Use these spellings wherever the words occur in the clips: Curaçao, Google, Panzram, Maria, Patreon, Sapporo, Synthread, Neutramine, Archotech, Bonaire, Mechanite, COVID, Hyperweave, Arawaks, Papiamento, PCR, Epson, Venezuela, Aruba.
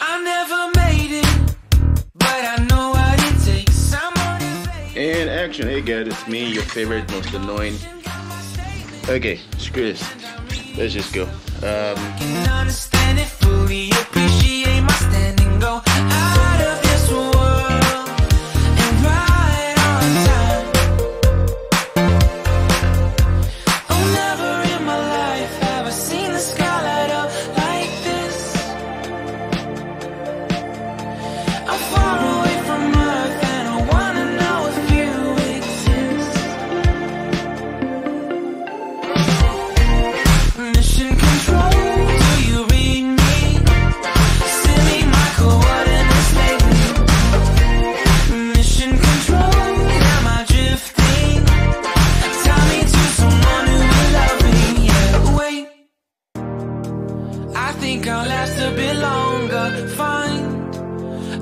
And action. Hey guys, it's me, your favorite, most annoying. Okay, screw this. Let's just go.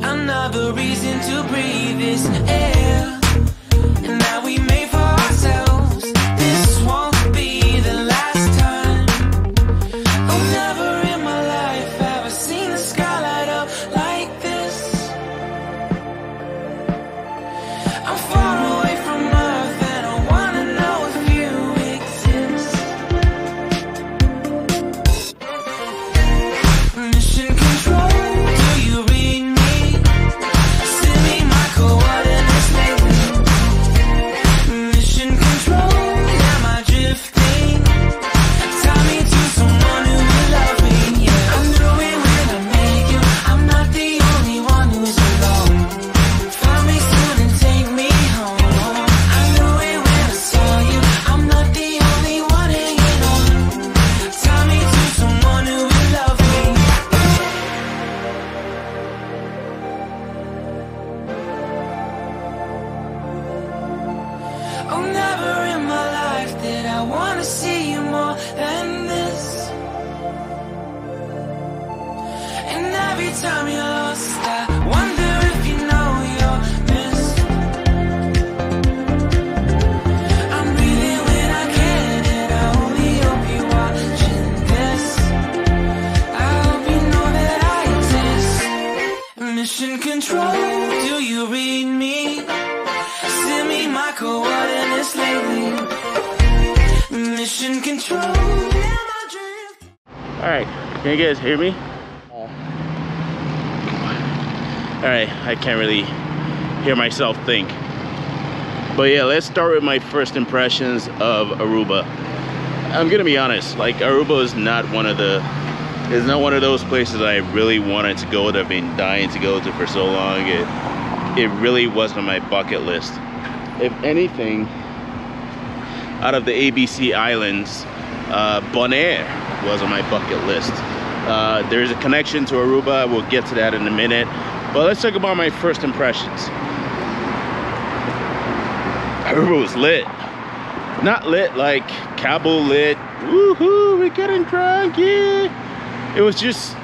Another reason to breathe is air, and now we made for ourselves. This won't be the last time. Oh, never in my life have I seen the sky light up like this. I'm far away from Earth, and I wanna know if you exist. Mission control, do you read me? Oh, never in my life did I want to see you more than this. And every time you're lost, I wonder if you know you're missed. I'm breathing when I can, and I only hope you're watching this. I hope you know that I exist. Mission control, do you read me? Send me my coordinates lately. Mission control. Alright, can you guys hear me? Alright, I can't really hear myself think. But yeah, let's start with my first impressions of Aruba. I'm gonna be honest, like Aruba is not one of those places I really wanted to go that I've been dying to go to for so long. It really wasn't on my bucket list. If anything, out of the ABC Islands, Bonaire was on my bucket list. There's a connection to Aruba, we'll get to that in a minute. But let's talk about my first impressions. Aruba was lit. Not lit like Cabo lit, woohoo, we're getting drunk, yeah. It was just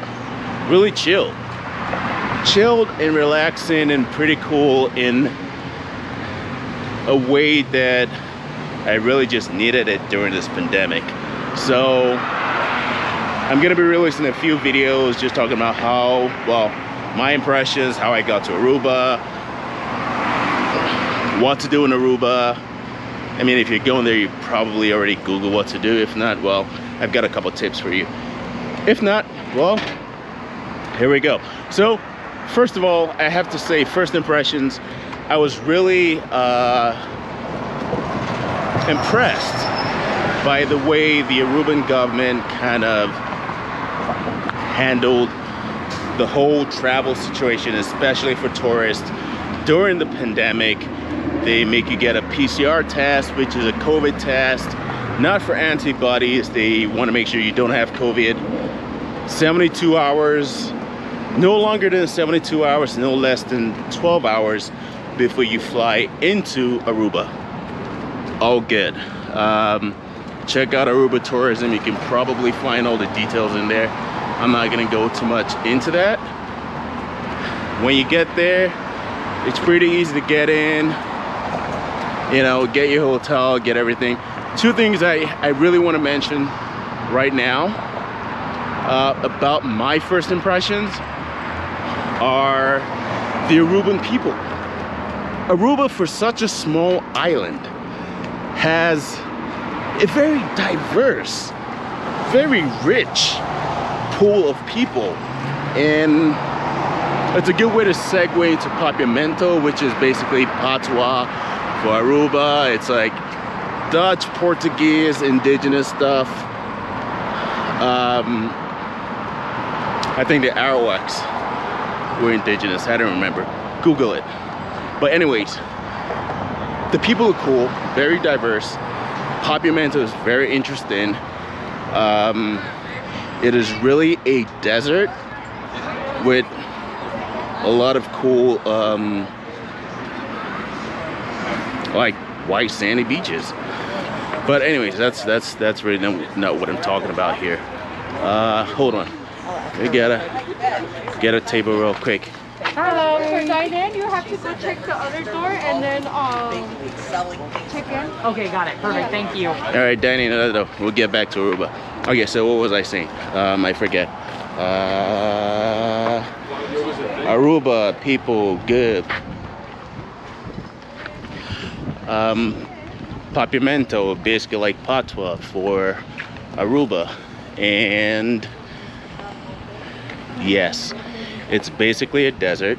really chill. Chilled and relaxing and pretty cool in a way that I really just needed it during this pandemic. So I'm gonna be releasing a few videos just talking about how, well, my impressions, how I got to Aruba, what to do in Aruba. I mean, if you're going there, you probably already Google what to do. If not, well, I've got a couple tips for you. If not, well, here we go. So first of all, I have to say, first impressions, I was really impressed by the way the Aruban government kind of handled the whole travel situation, especially for tourists. During the pandemic, they make you get a PCR test, which is a COVID test, not for antibodies. They want to make sure you don't have COVID. 72 hours. No longer than 72 hours, no less than 12 hours before you fly into Aruba. All good. Check out Aruba Tourism. You can probably find all the details in there. I'm not gonna go too much into that. When you get there, it's pretty easy to get in. You know, get your hotel, get everything. Two things I really wanna mention right now about my first impressions. are the Aruban people. Aruba, for such a small island, has a very diverse, very rich pool of people, and it's a good way to segue into Papiamento, which is basically patois for Aruba. It's like Dutch, Portuguese, indigenous stuff. I think the Arawaks were indigenous, I don't remember. Google it. But anyways, the people are cool, very diverse. Papiamento is very interesting. It is really a desert with a lot of cool, like white sandy beaches. But anyways, that's really not what I'm talking about here. Hold on, we gotta get a table real quick. Hello, for dine-in, you have to go check the other door and then check in. Okay, got it. Perfect, thank you. All right, dine-in, another door. We'll get back to Aruba. Okay, so what was I saying? I forget. Aruba, people, good. Papiamento, basically like patois for Aruba. And yes, it's basically a desert.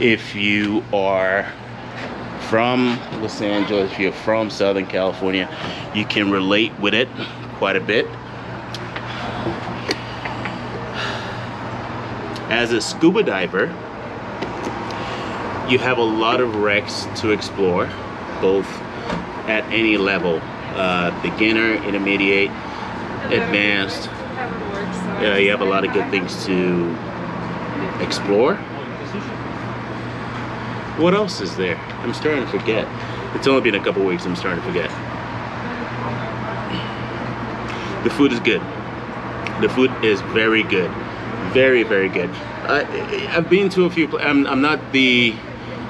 If you are from Los Angeles, if you're from Southern California, you can relate with it quite a bit. As a scuba diver, you have a lot of wrecks to explore, both at any level, beginner, intermediate, advanced. Yeah, you have a lot of good things to explore. What else is there? I'm starting to forget. It's only been a couple weeks, I'm starting to forget. The food is good. The food is very good. Very, very good. I've been to a few places.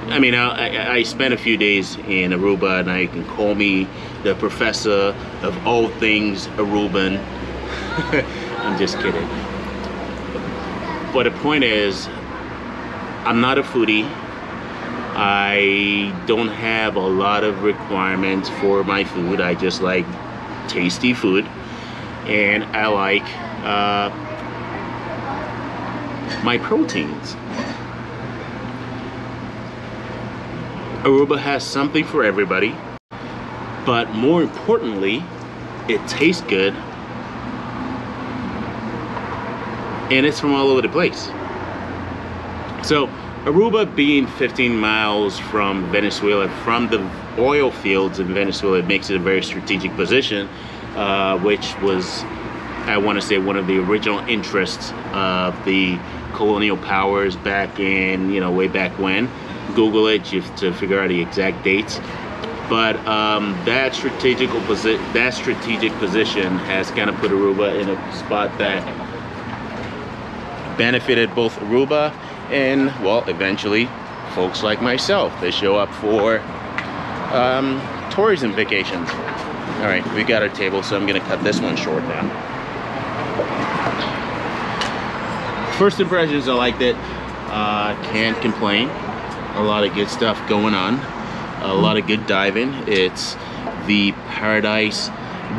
I spent a few days in Aruba, and you can call me the professor of all things Aruban. I'm just kidding. But the point is, I'm not a foodie. I don't have a lot of requirements for my food. I just like tasty food, and I like my proteins. Aruba has something for everybody, but more importantly, it tastes good. And it's from all over the place. So Aruba, being 15 miles from Venezuela, from the oil fields in Venezuela, it makes it a very strategic position, which was, I want to say, one of the original interests of the colonial powers back in, way back when. Google it to figure out the exact dates. But that strategic position has kind of put Aruba in a spot that benefited both Aruba and, well, eventually folks like myself. They show up for tourism vacations. All right, we got our table, so I'm gonna cut this one short now. First impressions, I liked it. Can't complain. A lot of good stuff going on. A lot of good diving. It's the paradise,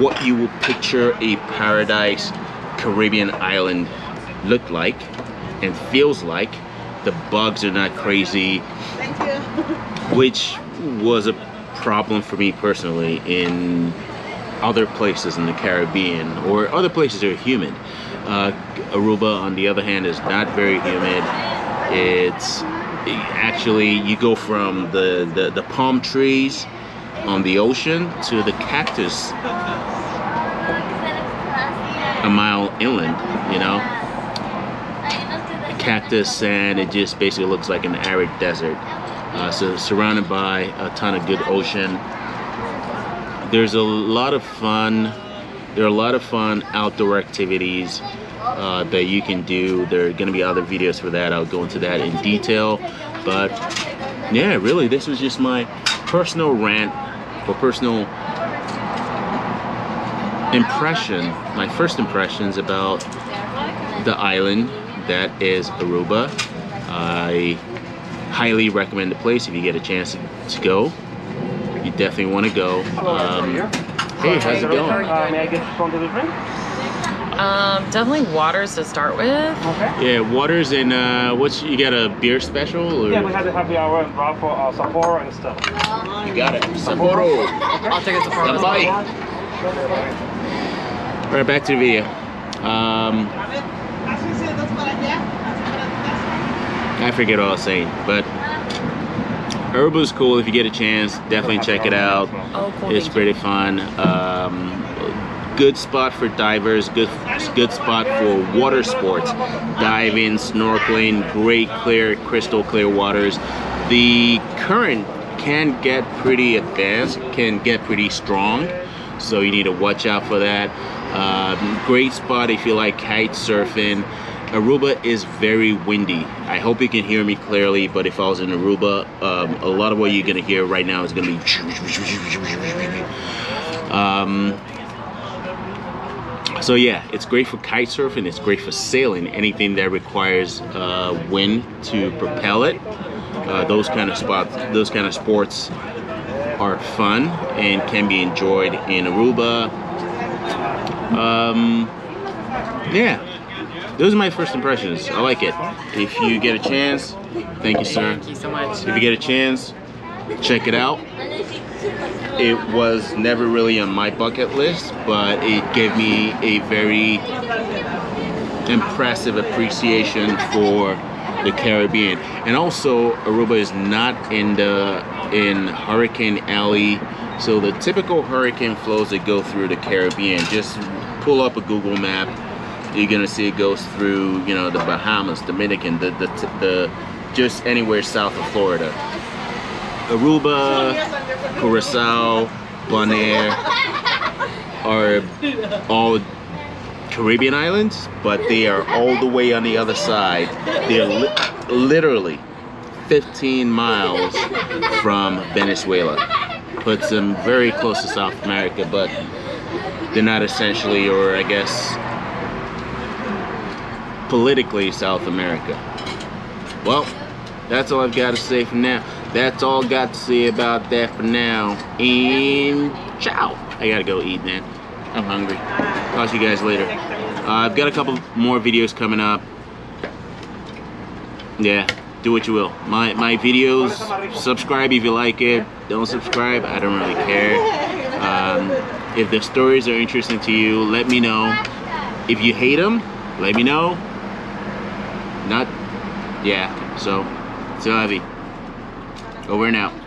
what you will picture a paradise Caribbean island look like and feels like. The bugs are not crazy. Thank you. Which was a problem for me personally in other places in the Caribbean, or other places that are humid. Aruba, on the other hand, is not very humid. It's actually, you go from the palm trees on the ocean to the cactus a mile inland, cactus sand. It just basically looks like an arid desert. So surrounded by a ton of good ocean. There are a lot of fun outdoor activities that you can do. There are going to be other videos for that. I'll go into that in detail. But yeah, really, this was just my personal rant or personal impression, my first impressions about the island, that is Aruba. I highly recommend the place if you get a chance to go. You definitely want to go. Hey, how's it going? May I get something to drink? Definitely waters to start with. Okay. Yeah, waters and you got a beer special? Or? Yeah, we had the happy hour and brought for Sapporo and stuff. You got it. Sapporo. Okay. I'll take it Sapporo. Bye. All right, back to the video. I forget what I was saying, but Aruba's cool if you get a chance. Definitely check it out. It's pretty fun. Good spot for divers, good spot for water sports, diving, snorkeling, great clear, crystal clear waters. The current can get pretty advanced, can get pretty strong, so you need to watch out for that. Great spot if you like kite surfing. Aruba is very windy. I hope you can hear me clearly, but if I was in Aruba, a lot of what you're gonna hear right now is gonna be so yeah, it's great for kite surfing, it's great for sailing, anything that requires wind to propel it. Those kind of spots, those kind of sports are fun and can be enjoyed in Aruba. Yeah, those are my first impressions. I like it. If you get a chance, thank you, sir. Thank you so much. If you get a chance, check it out. It was never really on my bucket list, but it gave me a very impressive appreciation for the Caribbean. And also, Aruba is not in Hurricane Alley, so the typical hurricane flows that go through the Caribbean. Just pull up a Google map. You're gonna see it goes through, you know, the Bahamas, Dominican, just anywhere south of Florida. Aruba, Curaçao, Bonaire are all Caribbean islands, but they are all the way on the other side. They're literally 15 miles from Venezuela. Puts them very close to South America, but they're not essentially, or I guess, politically South America. Well, that's all I've got to say for now. That's all I got to say about that for now. And ciao. I gotta go eat, man. I'm hungry. Talk to you guys later. I've got a couple more videos coming up. Yeah, do what you will. My videos, subscribe if you like it. Don't subscribe, I don't really care. If the stories are interesting to you, let me know. If you hate them, let me know. Not, yeah, so heavy. Over and out.